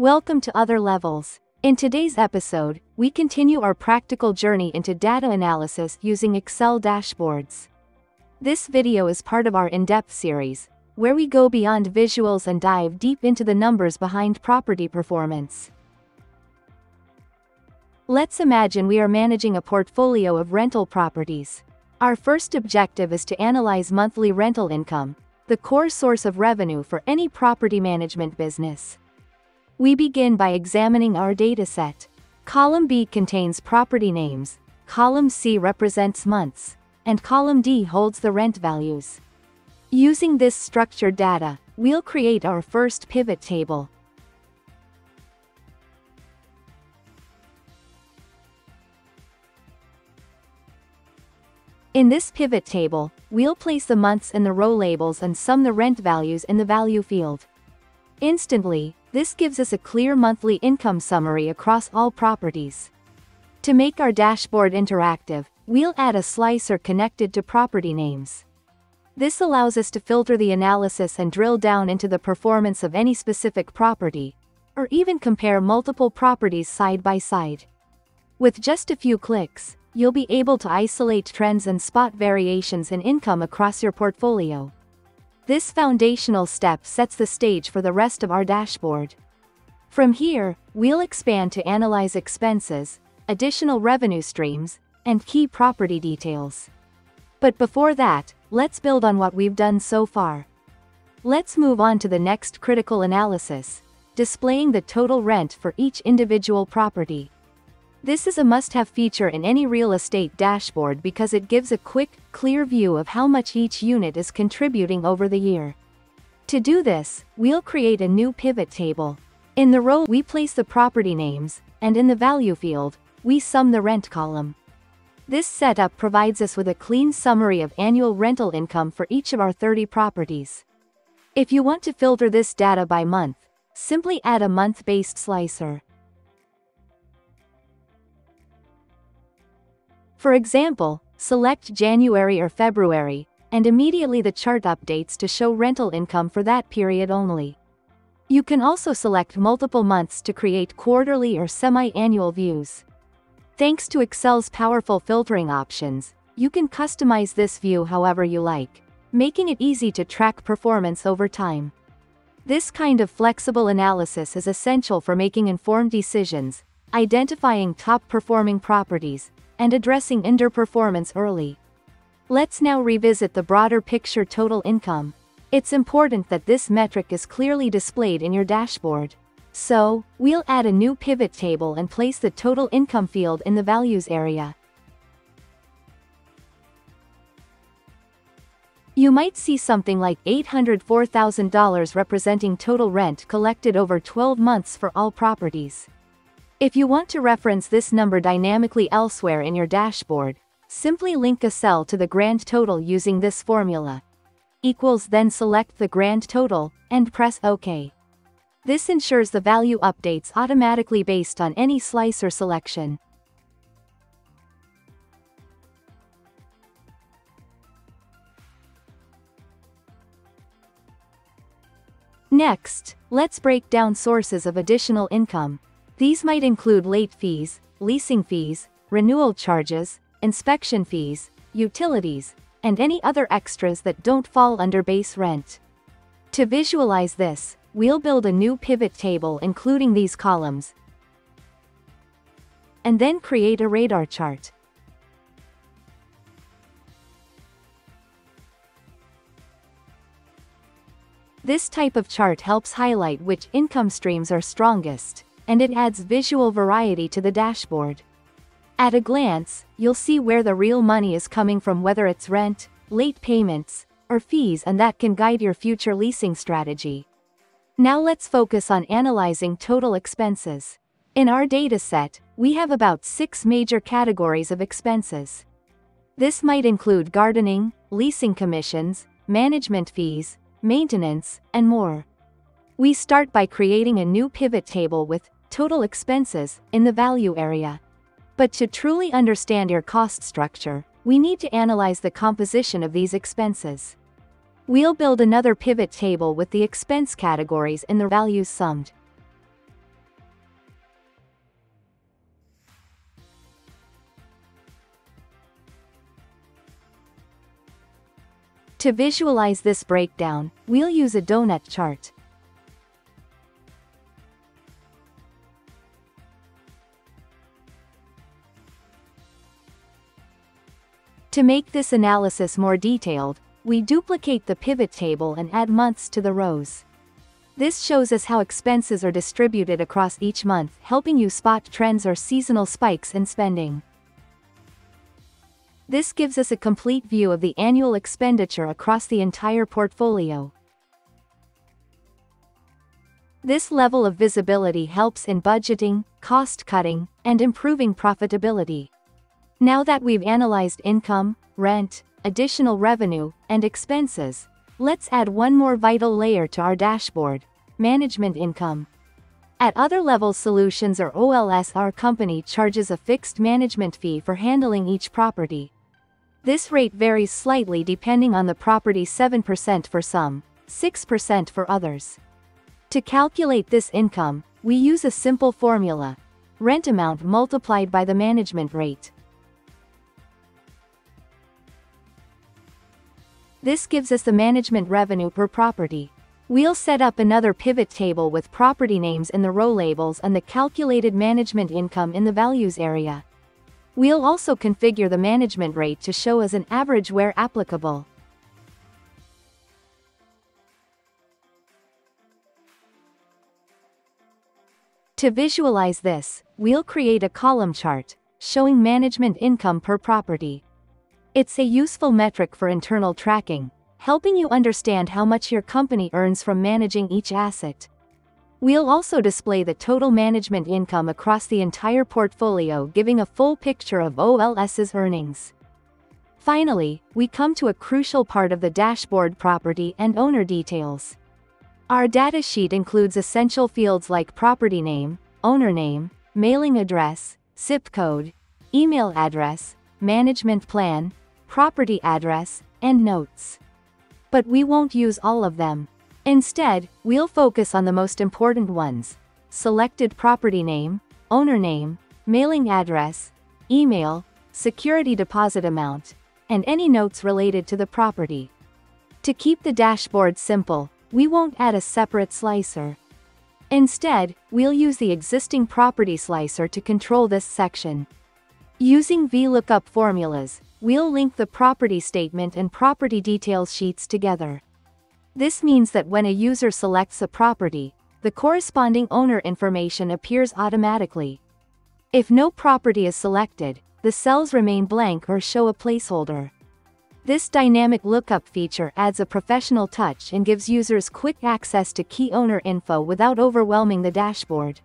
Welcome to Other Levels. In today's episode, we continue our practical journey into data analysis using Excel dashboards. This video is part of our in-depth series, where we go beyond visuals and dive deep into the numbers behind property performance. Let's imagine we are managing a portfolio of rental properties. Our first objective is to analyze monthly rental income, the core source of revenue for any property management business. We begin by examining our dataset. Column B contains property names, column C represents months, and column D holds the rent values. Using this structured data, we'll create our first pivot table. In this pivot table, we'll place the months in the row labels and sum the rent values in the value field. Instantly, this gives us a clear monthly income summary across all properties. To make our dashboard interactive, we'll add a slicer connected to property names. This allows us to filter the analysis and drill down into the performance of any specific property, or even compare multiple properties side by side. With just a few clicks, you'll be able to isolate trends and spot variations in income across your portfolio. This foundational step sets the stage for the rest of our dashboard. From here, we'll expand to analyze expenses, additional revenue streams, and key property details. But before that, let's build on what we've done so far. Let's move on to the next critical analysis, displaying the total rent for each individual property. This is a must-have feature in any real estate dashboard because it gives a quick, clear view of how much each unit is contributing over the year. To do this, we'll create a new pivot table. In the row, we place the property names, and in the value field, we sum the rent column. This setup provides us with a clean summary of annual rental income for each of our 30 properties. If you want to filter this data by month, simply add a month-based slicer. For example, select January or February, and immediately the chart updates to show rental income for that period only. You can also select multiple months to create quarterly or semi-annual views. Thanks to Excel's powerful filtering options, you can customize this view however you like, making it easy to track performance over time. This kind of flexible analysis is essential for making informed decisions, identifying top-performing properties, and addressing underperformance early. Let's now revisit the broader picture, total income. It's important that this metric is clearly displayed in your dashboard. So, we'll add a new pivot table and place the total income field in the values area. You might see something like $804,000 representing total rent collected over 12 months for all properties. If you want to reference this number dynamically elsewhere in your dashboard, simply link a cell to the grand total using this formula. Equals, then select the grand total, and press OK. This ensures the value updates automatically based on any slicer selection. Next, let's break down sources of additional income. These might include late fees, leasing fees, renewal charges, inspection fees, utilities, and any other extras that don't fall under base rent. To visualize this, we'll build a new pivot table including these columns, and then create a radar chart. This type of chart helps highlight which income streams are strongest, and it adds visual variety to the dashboard. At a glance, you'll see where the real money is coming from, whether it's rent, late payments, or fees, and that can guide your future leasing strategy. Now let's focus on analyzing total expenses. In our dataset, we have about 6 major categories of expenses. This might include gardening, leasing commissions, management fees, maintenance, and more. We start by creating a new pivot table with total expenses in the value area. But to truly understand your cost structure, we need to analyze the composition of these expenses. We'll build another pivot table with the expense categories in the values summed. To visualize this breakdown, we'll use a donut chart. To make this analysis more detailed, we duplicate the pivot table and add months to the rows. This shows us how expenses are distributed across each month, helping you spot trends or seasonal spikes in spending. This gives us a complete view of the annual expenditure across the entire portfolio. This level of visibility helps in budgeting, cost-cutting, and improving profitability. Now that we've analyzed income, rent, additional revenue, and expenses, let's add one more vital layer to our dashboard: management income. At Other Levels Solutions, or OLS, our company charges a fixed management fee for handling each property. This rate varies slightly depending on the property: 7% for some, 6% for others. To calculate this income, we use a simple formula: rent amount multiplied by the management rate. This gives us the management revenue per property. We'll set up another pivot table with property names in the row labels and the calculated management income in the values area. We'll also configure the management rate to show as an average where applicable. To visualize this, we'll create a column chart showing management income per property. It's a useful metric for internal tracking, helping you understand how much your company earns from managing each asset. We'll also display the total management income across the entire portfolio, giving a full picture of OLS's earnings. Finally, we come to a crucial part of the dashboard: property and owner details. Our datasheet includes essential fields like property name, owner name, mailing address, zip code, email address, management plan, property address, and notes. But we won't use all of them. Instead, we'll focus on the most important ones: selected property name, owner name, mailing address, email, security deposit amount, and any notes related to the property. To keep the dashboard simple, we won't add a separate slicer. Instead, we'll use the existing property slicer to control this section. Using VLOOKUP formulas, we'll link the property statement and property details sheets together. This means that when a user selects a property, the corresponding owner information appears automatically. If no property is selected, the cells remain blank or show a placeholder. This dynamic lookup feature adds a professional touch and gives users quick access to key owner info without overwhelming the dashboard.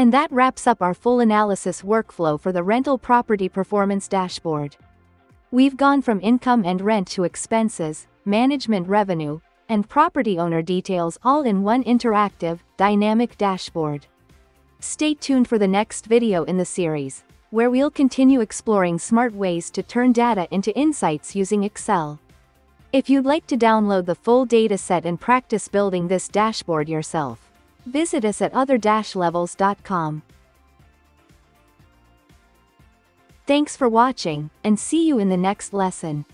And that wraps up our full analysis workflow for the rental property performance dashboard. We've gone from income and rent to expenses, management revenue, and property owner details, all in one interactive, dynamic dashboard. Stay tuned for the next video in the series, where we'll continue exploring smart ways to turn data into insights using Excel. If you'd like to download the full dataset and practice building this dashboard yourself, visit us at other-levels.com. Thanks for watching, and see you in the next lesson.